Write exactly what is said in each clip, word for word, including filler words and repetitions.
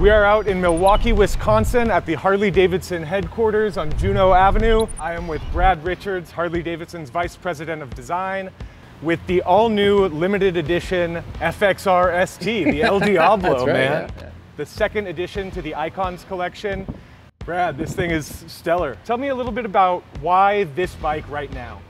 We are out in Milwaukee, Wisconsin at the Harley-Davidson headquarters on Juneau Avenue. I am with Brad Richards, Harley-Davidson's Vice President of Design, with the all-new limited edition F X R S T, the El Diablo. That's right, man. Yeah, yeah. The second edition to the Icons collection. Brad, this thing is stellar. Tell me a little bit about why this bike right now.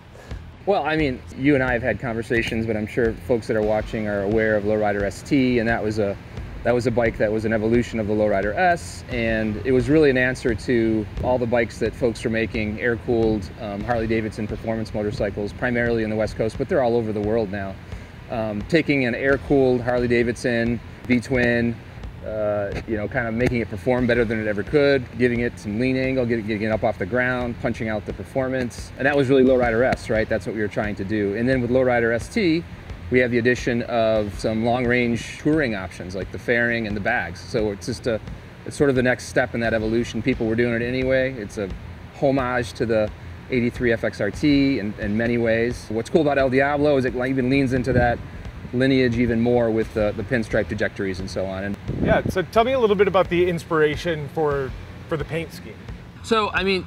Well, I mean, you and I have had conversations, but I'm sure folks that are watching are aware of Low Rider S T, and that was a that was a bike that was an evolution of the Low Rider S, and it was really an answer to all the bikes that folks were making, air-cooled um, Harley-Davidson performance motorcycles, primarily in the West Coast, but they're all over the world now. Um, taking an air-cooled Harley-Davidson V-twin, uh, you know, kind of making it perform better than it ever could, giving it some lean angle, getting, getting it up off the ground, punching out the performance. And that was really Low Rider S, right? That's what we were trying to do. And then with Low Rider S T, we have the addition of some long-range touring options, like the fairing and the bags. So it's just a, it's sort of the next step in that evolution. People were doing it anyway. It's a homage to the eighty-three F X R T in, in many ways. What's cool about El Diablo is it even leans into that lineage even more with the, the pinstripe trajectories and so on. And yeah, so tell me a little bit about the inspiration for, for the paint scheme. So, I mean,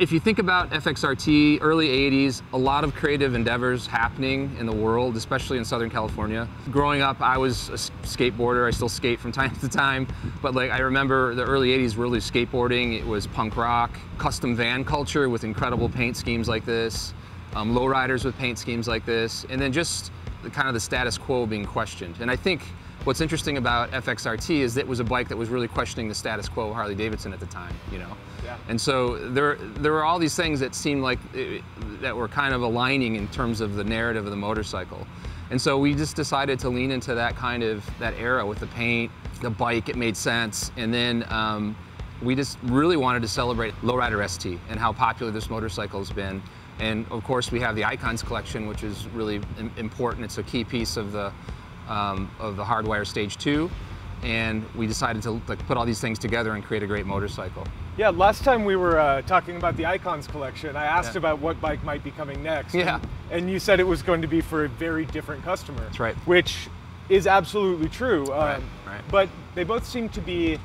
if you think about F X R T, early eighties, a lot of creative endeavors happening in the world, especially in Southern California. Growing up, I was a skateboarder. I still skate from time to time, but like I remember the early eighties really skateboarding. It was punk rock, custom van culture with incredible paint schemes like this, um, lowriders with paint schemes like this, and then just the, kind of the status quo being questioned. And I think what's interesting about F X R T is that it was a bike that was really questioning the status quo of Harley-Davidson at the time, you know? Yeah. And so there, there were all these things that seemed like it, that were kind of aligning in terms of the narrative of the motorcycle. And so we just decided to lean into that kind of, that era with the paint, the bike, it made sense. And then um, we just really wanted to celebrate Low Rider S T and how popular this motorcycle's been. And of course we have the Icons collection, which is really important. It's a key piece of the, Um, of the Hardwire Stage two, and we decided to like, put all these things together and create a great motorcycle. Yeah, last time we were uh, talking about the Icons collection, I asked yeah. about what bike might be coming next. Yeah. And, and you said it was going to be for a very different customer. That's right. Which is absolutely true. Um, right, right. But they both seem to be,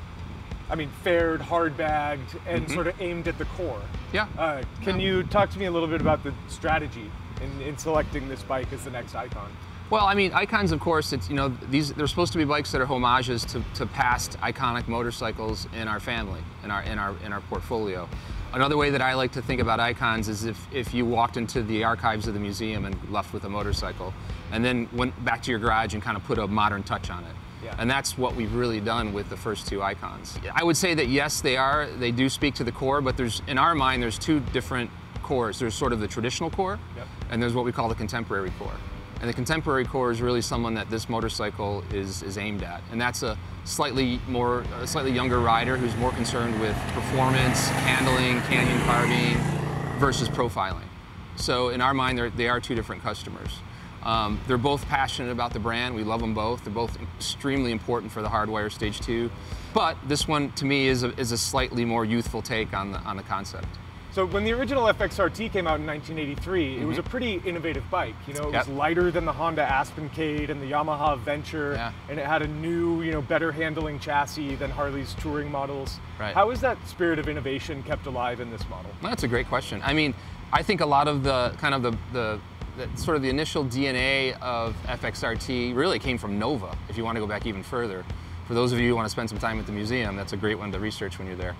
I mean, fared, hard-bagged, and mm-hmm. sort of aimed at the core. Yeah. Uh, can yeah. you talk to me a little bit about the strategy in, in selecting this bike as the next Icon? Well, I mean, Icons, of course, it's, you know, these, they're supposed to be bikes that are homages to, to past iconic motorcycles in our family, in our, in our, in our portfolio. Another way that I like to think about Icons is if, if you walked into the archives of the museum and left with a motorcycle, and then went back to your garage and kind of put a modern touch on it. Yeah. And that's what we've really done with the first two Icons. I would say that yes, they are, they do speak to the core, but there's, in our mind, there's two different cores. There's sort of the traditional core, yep. and there's what we call the contemporary core. And the contemporary core is really someone that this motorcycle is, is aimed at. And that's a slightly more, a slightly younger rider who's more concerned with performance, handling, canyon carving, versus profiling. So in our mind, they are two different customers. Um, they're both passionate about the brand. We love them both. They're both extremely important for the Hardwire Stage two. But this one, to me, is a, is a slightly more youthful take on the, on the concept. So when the original F X R T came out in nineteen eighty-three, mm-hmm. it was a pretty innovative bike. You know, it yep. was lighter than the Honda Aspencade and the Yamaha Venture, yeah. and it had a new, you know, better handling chassis than Harley's touring models. Right. How is that spirit of innovation kept alive in this model? That's a great question. I mean, I think a lot of the kind of the, the, the sort of the initial D N A of F X R T really came from Nova. If you want to go back even further, for those of you who want to spend some time at the museum, that's a great one to research when you're there.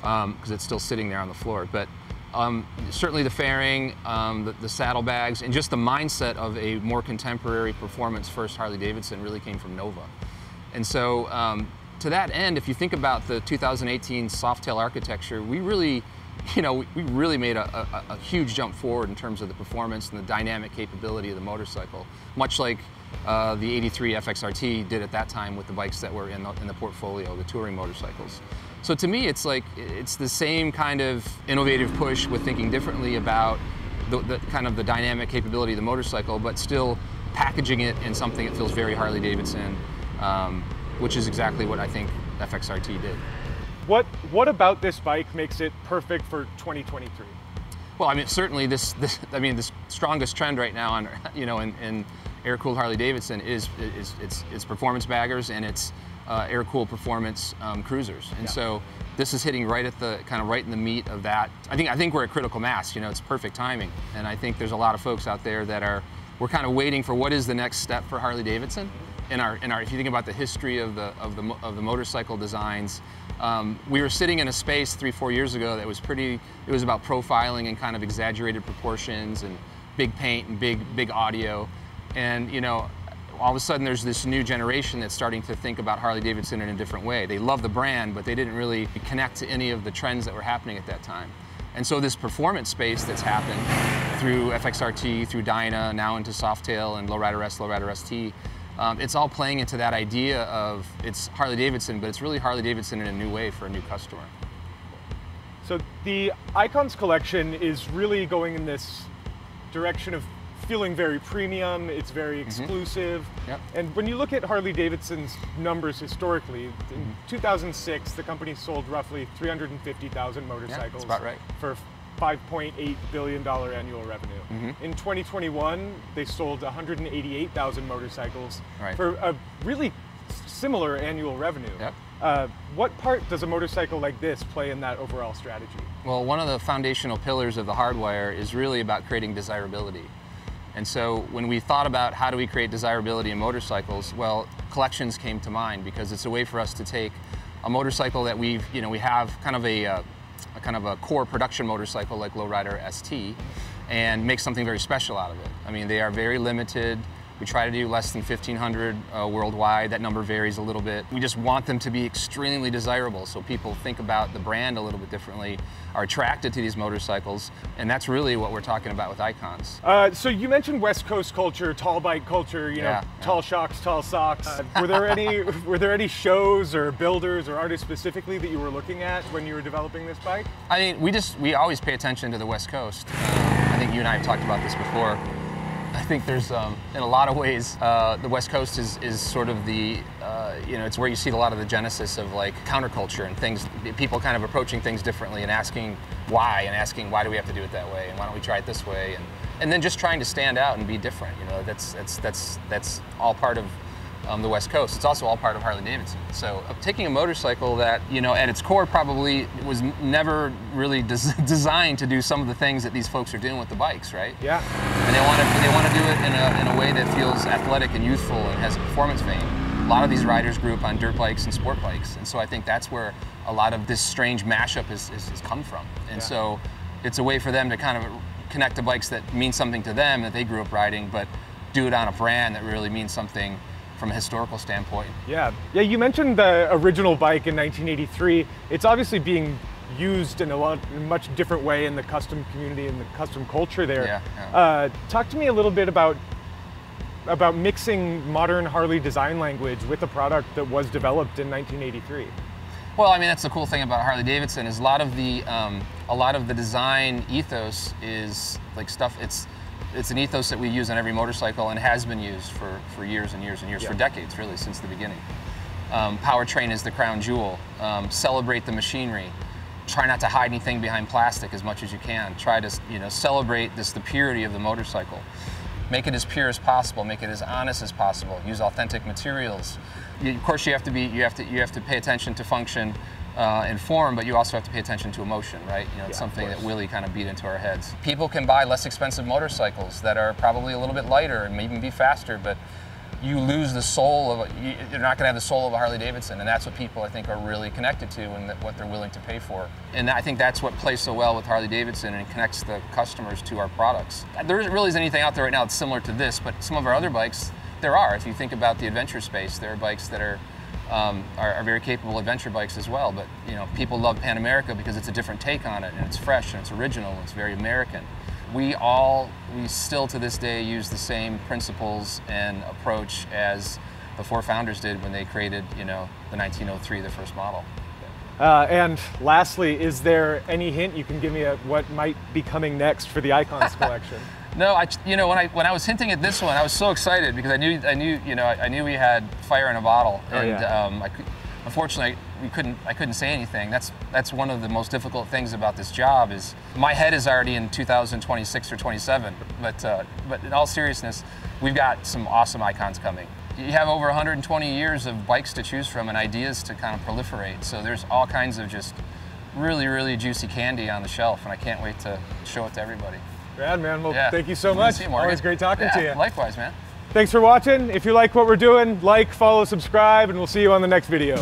Because um, it's still sitting there on the floor. But um, certainly the fairing, um, the, the saddlebags, and just the mindset of a more contemporary performance-first Harley-Davidson really came from Nova. And so um, to that end, if you think about the two thousand eighteen Softail architecture, we really, you know, we really made a, a, a huge jump forward in terms of the performance and the dynamic capability of the motorcycle, much like uh, the eighty-three F X R T did at that time with the bikes that were in the, in the portfolio, the touring motorcycles. So to me, it's like, it's the same kind of innovative push with thinking differently about the, the kind of the dynamic capability of the motorcycle, but still packaging it in something that feels very Harley-Davidson, um, which is exactly what I think F X R T did. What, what about this bike makes it perfect for twenty twenty-three? Well, I mean, certainly this, this I mean, the strongest trend right now on, you know, in, in, air-cooled Harley-Davidson is, is it's, it's performance baggers and it's uh, air-cooled performance um, cruisers. And yeah. so this is hitting right at the kind of right in the meat of that. I think I think we're at critical mass. You know, it's perfect timing. And I think there's a lot of folks out there that are we're kind of waiting for what is the next step for Harley-Davidson. In our, in our, if you think about the history of the of the of the motorcycle designs, um, we were sitting in a space three, four years ago that was pretty. It was about profiling and kind of exaggerated proportions and big paint and big big audio, and you know, all of a sudden there's this new generation that's starting to think about Harley-Davidson in a different way. They love the brand, but they didn't really connect to any of the trends that were happening at that time. And so this performance space that's happened through F X R T, through Dyna, now into Softail and Low Rider S, Low Rider S T. Um, it's all playing into that idea of it's Harley-Davidson, but it's really Harley-Davidson in a new way for a new customer. So the Icons collection is really going in this direction of feeling very premium, it's very exclusive. Mm-hmm. Yep. And when you look at Harley-Davidson's numbers historically, mm-hmm. in two thousand six, the company sold roughly three hundred fifty thousand motorcycles. Yeah, that's about right. For five point eight billion dollars annual revenue. Mm-hmm. In twenty twenty-one, they sold one hundred eighty-eight thousand motorcycles right. for a really similar annual revenue. Yep. Uh, what part does a motorcycle like this play in that overall strategy? Well, one of the foundational pillars of the Hardwire is really about creating desirability. And so when we thought about how do we create desirability in motorcycles, well, collections came to mind because it's a way for us to take a motorcycle that we've, you know, we have kind of a uh, a kind of a core production motorcycle like Low Rider S T and make something very special out of it. I mean, they are very limited. We try to do less than fifteen hundred uh, worldwide. That number varies a little bit. We just want them to be extremely desirable so people think about the brand a little bit differently, are attracted to these motorcycles, and that's really what we're talking about with Icons. Uh, so you mentioned West Coast culture, tall bike culture, you know, yeah, yeah. tall shocks, tall socks. Uh, were there any were there any shows or builders or artists specifically that you were looking at when you were developing this bike? I mean, we just we always pay attention to the West Coast. I think you and I have talked about this before. I think there's, um, in a lot of ways, uh, the West Coast is, is sort of the, uh, you know, it's where you see a lot of the genesis of like counterculture and things, people kind of approaching things differently and asking why and asking why do we have to do it that way and why don't we try it this way and, and then just trying to stand out and be different, you know, that's, that's, that's, that's all part of um, the West Coast. It's also all part of Harley-Davidson. So uh, taking a motorcycle that, you know, at its core probably was never really des designed to do some of the things that these folks are doing with the bikes, right? Yeah. And they want to they want to do it in a, in a way that feels athletic and youthful and has a performance vein. A lot of these riders grew up on dirt bikes and sport bikes, and so I think that's where a lot of this strange mashup is, is, is come from. And yeah. so it's a way for them to kind of connect to bikes that mean something to them that they grew up riding, but do it on a brand that really means something from a historical standpoint. Yeah, yeah. You mentioned the original bike in nineteen eighty-three. It's obviously being used in a lot, in a much different way in the custom community and the custom culture there. Yeah, yeah. Uh, talk to me a little bit about about mixing modern Harley design language with a product that was developed in nineteen eighty-three. Well, I mean that's the cool thing about Harley-Davidson is a lot of the um, a lot of the design ethos is like stuff. It's it's an ethos that we use on every motorcycle and has been used for for years and years and years yeah. for decades, really since the beginning. Um, powertrain is the crown jewel. Um, celebrate the machinery. Try not to hide anything behind plastic as much as you can. Try to, you know, celebrate this, the purity of the motorcycle. Make it as pure as possible. Make it as honest as possible. Use authentic materials. You, of course, you have to be, you have to, you have to pay attention to function uh, and form, but you also have to pay attention to emotion, right? You know, it's yeah, something that Willie kind of beat into our heads. People can buy less expensive motorcycles that are probably a little bit lighter and maybe be faster, but you lose the soul of a, you, you're not going to have the soul of a Harley-Davidson, and that's what people I think are really connected to and that, what they're willing to pay for. And I think that's what plays so well with Harley-Davidson and connects the customers to our products. There isn't really anything out there right now that's similar to this, but some of our other bikes, there are. If you think about the adventure space, there are bikes that are um, are, are very capable adventure bikes as well. But you know, people love Pan America because it's a different take on it, and it's fresh and it's original and it's very American. We all, we still to this day use the same principles and approach as the four founders did when they created, you know, the nineteen oh three, the first model. Uh, and lastly, is there any hint you can give me at what might be coming next for the Icons collection? No, I, you know, when I when I was hinting at this one, I was so excited because I knew I knew you know I, I knew we had fire in a bottle, oh, and yeah. um, I, unfortunately. We couldn't, I couldn't say anything. That's, that's one of the most difficult things about this job is my head is already in two thousand twenty-six or twenty-seven, but, uh, but in all seriousness, We've got some awesome icons coming. You have over one hundred twenty years of bikes to choose from and ideas to kind of proliferate. So there's all kinds of just really, really juicy candy on the shelf, and I can't wait to show it to everybody. Brad, man, well, yeah. Thank you so much. You, Always great talking yeah, to you. Likewise, man. Thanks for watching. If you like what we're doing, like, follow, subscribe, and we'll see you on the next video.